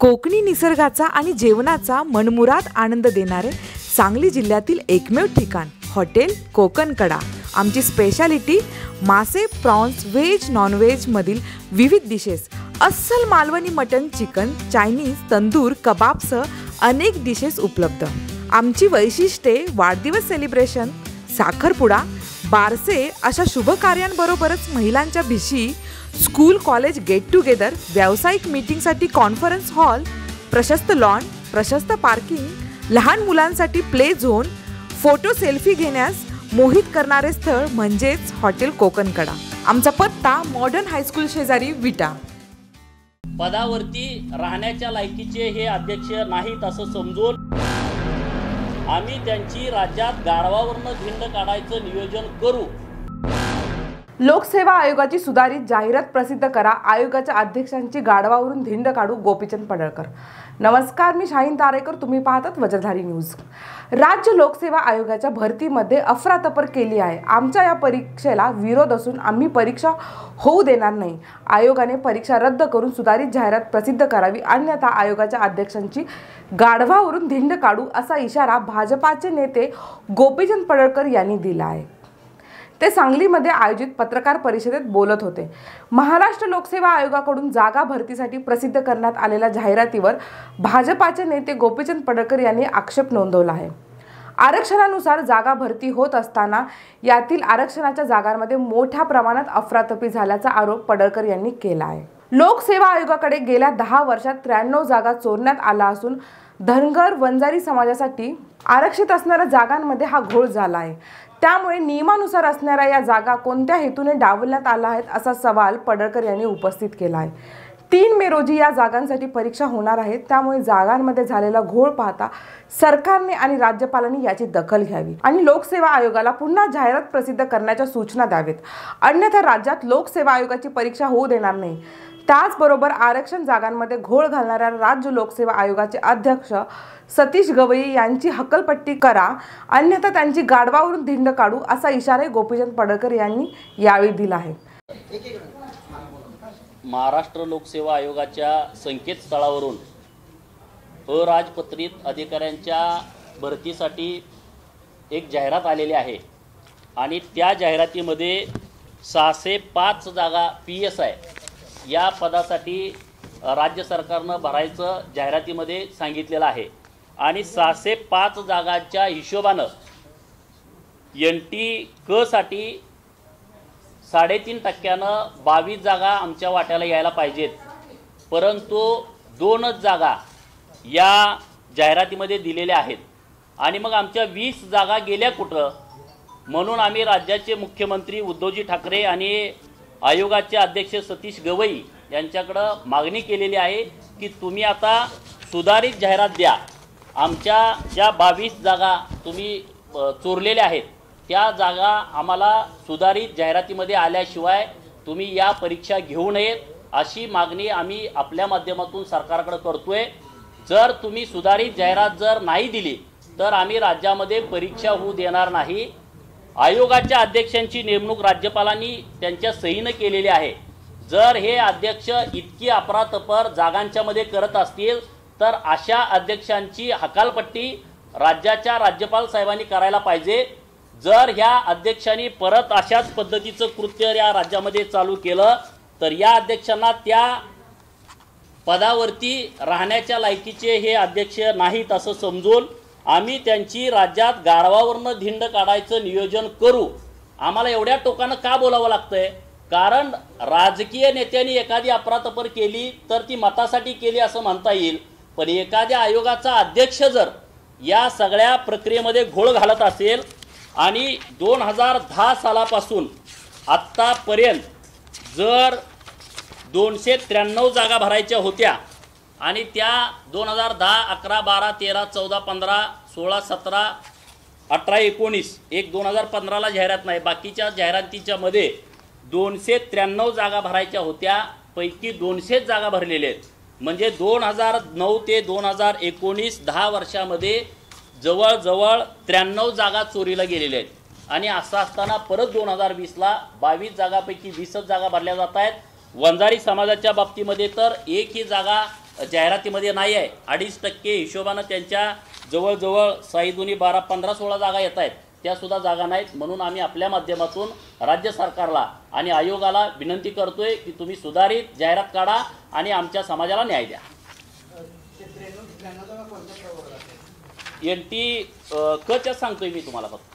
कोकणी निसर्गाचा आणि जेवणाचा मनमुराद आनंद देणारे सांगली जिल्ह्यातील एकमेव ठिकाण हॉटेल कोकण कडा। आमची स्पेशालिटी मासे, प्रॉन्स, व्हेज नॉनव्हेज मधील विविध डिशेस, अस्सल Malvani mutton, chicken, Chinese, tandoor कबाबसह अनेक डिशेस उपलब्ध। आमची वैशिष्ट्ये वाढदिवस सेलिब्रेशन, साखरपुडा, बारसे अशा शुभ कार्यांबरोबरच महिलांच्या भिशी, स्कूल कॉलेज गेट टुगेदर, व्यावसायिक मीटिंगसाठी कॉन्फरन्स हॉल, प्रशस्त लॉन, प्रशस्त पार्किंग, लहान मुलांसाठी प्ले झोन, फोटो सेल्फी घेण्यास मोहित करणारे स्थळ म्हणजेच हॉटेल कोकण कडा। आमचा पत्ता मॉडर्न हायस्कूल शेजारी विटा। पदावरती राहण्याच्या लायकीचे हे अध्यक्ष नाहीत असं समजून आम्ही त्यांची राज्यात गाढवावरून झिंड काढायचं नियोजन करू। लोकसेवा आयोगाची सुधारित जाहिरात प्रसिद्ध करा, आयोगाच्या अध्यक्षांची गाढवावरून धिंड काढू। गोपीचंद पडळकर। नमस्कार, मी शाहीन तारेकर, तुम्ही पाहतात वज्रधारी न्यूज। राज्य लोकसेवा आयोगाच्या भरतीमध्ये अफरातफर केली आहे। आमच्या या परीक्षेला विरोध असून आम्ही परीक्षा होऊ देणार नाही। आयोगाने परीक्षा रद्द करून सुधारित जाहिरात प्रसिद्ध करावी, अन्यथा आयोगाच्या अध्यक्षांची गाढवावरून धिंड काढू असा इशारा भाजपाचे नेते गोपीचंद पडळकर यांनी दिला आहे। ते सांगलीमध्ये आयोजित पत्रकार परिषदेत बोलत होते। महाराष्ट्र लोकसेवा आयोगाकडून जागा भरतीसाठी प्रसिद्ध करण्यात आलेल्या जाहिरातीवर भाजपाचे नेते गोपीचंद पडळकर यांनी आक्षेप नोंदवला आहे। आरक्षणानुसार जागा भरती होत असताना यातील आरक्षणाच्या जागांमध्ये मोठ्या प्रमाणात अफरातफी झाल्याचा आरोप पडळकर यांनी केला आहे। लोकसेवा आयोगाकडे गेल्या 10 वर्षात 93 जागा चोरण्यात आला असून धनगर वंजारी समाजासाठी आरक्षित असणाऱ्या जागांमध्ये हा घोळ झाला आहे। त्यामुळे नियमानुसार असणाऱ्या या जागा कोणत्या हेतूने डावलण्यात आला आहेत असा सवाल पडळकर यांनी उपस्थित केला आहे। 3 मे रोजी या जागांसाठी परीक्षा होणार आहे, त्यामुळे जागांमध्ये झालेला घोळ पाहता सरकारने आणि राज्यपालांनी याची दखल घ्यावी आणि लोकसेवा आयोगाला पुन्हा जाहिरात प्रसिद्ध करण्याच्या सूचना द्यावेत, अन्यथा राज्यात लोकसेवा आयोगाची परीक्षा होऊ देणार नाही। त्याचबरोबर आरक्षण जागांमध्ये घोळ घालणाऱ्या राज्य लोकसेवा आयोगाचे अध्यक्ष सतीश गवई यांची हकलपट्टी करा, अन्यथा त्यांची गाढवावरून धिंड काढू असा इशारा गोपीचंद पडळकर यांनी यावेळी दिला आहे। महाराष्ट्र लोकसेवा आयोगाच्या संकेतस्थळावरून अराजपत्रित अधिकाऱ्यांच्या भरतीसाठी एक जाहिरात आलेली आहे आणि त्या जाहिरातीमध्ये 605 जागा PSI या पदासाठी राज्य सरकारनं भरायचं जाहिरातीमध्ये सांगितलेलं आहे आणि 605 जागांच्या हिशोबानं NT क साठी 3.5% बावीस जागा आमच्या वाट्याला यायला पाहिजेत, परंतु 2च जागा या जाहिरातीमध्ये दिलेल्या आहेत आणि मग आमच्या 20 जागा गेल्या कुठं? म्हणून आम्ही राज्याचे मुख्यमंत्री उद्धवजी ठाकरे आणि आयोगाचे अध्यक्ष सतीश गवई यांच्याकडं मागणी केलेली आहे की तुम्ही आता सुधारित जाहिरात द्या, आमच्या ज्या 22 जागा तुम्ही चोरलेल्या आहेत त्या जागा आम्हाला सुधारित जाहिरातीमध्ये आल्याशिवाय तुम्ही या परीक्षा घेऊ नयेत अशी मागणी आम्ही आपल्या माध्यमातून सरकारकडे करतोय। जर तुम्ही सुधारित जाहिरात जर नाही दिली तर आम्ही राज्यामध्ये परीक्षा होऊ देणार नाही। आयोगाच्या अध्यक्षांची नेमणूक राज्यपालांनी त्यांच्या सहीनं केलेली आहे। जर हे अध्यक्ष इतकी अफरातफर जागांच्यामध्ये करत असतील तर अशा अध्यक्षांची हकालपट्टी राज्याच्या राज्यपाल साहेबांनी करायला पाहिजे। जर ह्या अध्यक्षांनी परत अशाच पद्धतीचं कृत्य या राज्यामध्ये चालू केलं तर या अध्यक्षांना त्या पदावरती राहण्याच्या लायकीचे हे अध्यक्ष नाहीत असं समजून आम्ही त्यांची राज्यात गाढवावरून धिंड काढायचं नियोजन करू। आम्हाला एवढ्या टोकानं का बोलावं लागतंय? कारण राजकीय नेत्यांनी एखादी अफरातफर केली तर ती मतासाठी केली असं म्हणता येईल, पण एखाद्या आयोगाचा अध्यक्ष जर या सगळ्या प्रक्रियेमध्ये घोळ घालत असेल आणि 2010 सालापासून आत्तापर्यंत जर 293 जागा भरायच्या होत्या आणि त्या 2010, 11, 12, 13, 14, 15, 16, 17, 18, 19 एक 2015ला जाहिरात नाही, बाकीच्या जाहिरातीच्यामध्ये 293 जागा भरायच्या होत्या, पैकी 200 जागा भरलेल्या आहेत। म्हणजे 2009 ते 2019 10 वर्षामध्ये जवळजवळ 93 जागा चोरीला गेलेल्या आहेत आणि असं असताना परत 2020ला 22 जागापैकी 20च जागा भरल्या जात आहेत। वंजारी समाजाच्या बाबतीमध्ये तर एकही जागा जाहिरातीमध्ये नाही आहे। 2.5% हिशोबाने त्यांच्या जवळजवळ 6 दुनी 12, 15, 16 जागा येत आहेत, त्यासुद्धा जागा नाहीत। म्हणून आम्ही आपल्या माध्यमातून राज्य सरकारला आणि आयोगाला विनंती करतोय की तुम्ही सुधारित जाहिरात काढा आणि आमच्या समाजाला न्याय द्या। NT क सांगतोय मी तुम्हाला, फक्त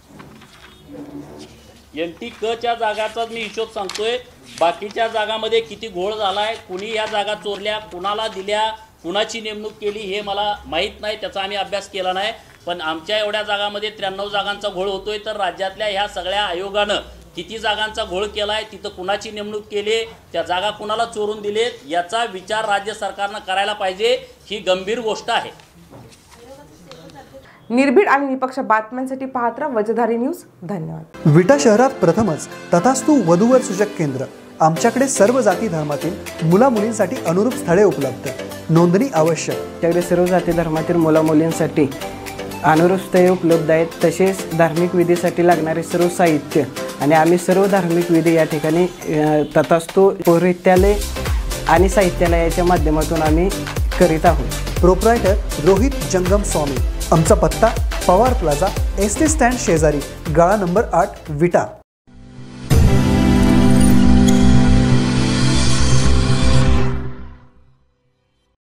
NT क जागाचा मी हिशोब सांगतोय। बाकीच्या जागांमध्ये किती घोळ झालाय, कुणी या जागा चोरल्या, कुणाला दिल्या, कुणाची नेमणूक केली हे मला माहित नाही, त्याचा आम्ही अभ्यास केला नाही। पण आमच्या एवढ्या जागांमध्ये 93 जागांचा घोळ होतोय, तर राज्यातल्या ह्या सगळ्या आयोगानं किती जागांचा घोळ केलाय, तिथं कुणाची नेमणूक केली, त्या जागा कुणाला चोरून दिलेत, याचा विचार राज्य सरकारनं करायला पाहिजे। ही गंभीर गोष्ट आहे। निर्भीड आणि निष्पक्ष बातम्यांसाठी पाहत रहा वजधारी न्यूज। धन्यवाद। विटा शहरात प्रथमच तथास्तु वधूवर सूचक केंद्र। आमच्याकडे सर्व जाती धर्मातील मुला मुलींसाठी अनुरूप स्थळे उपलब्ध। नोंदणी आवश्यक। आमच्याकडे सर्व जाती धर्मातील मुला मुलींसाठी अनुरूप स्थळे उपलब्ध आहेत। तसेच धार्मिक विधीसाठी लागणारे सर्व साहित्य आणि आम्ही सर्व धार्मिक विधी या ठिकाणी तथास्तु पौरोहित्यालय आणि साहित्यालयाच्या माध्यमातून आम्ही करीत आहोत। प्रोप्रायटर रोहित जंगम स्वामी। आमचा पत्ता पवार प्लाजा ST स्टँड शेजारी, गाळा नंबर 8, विटा।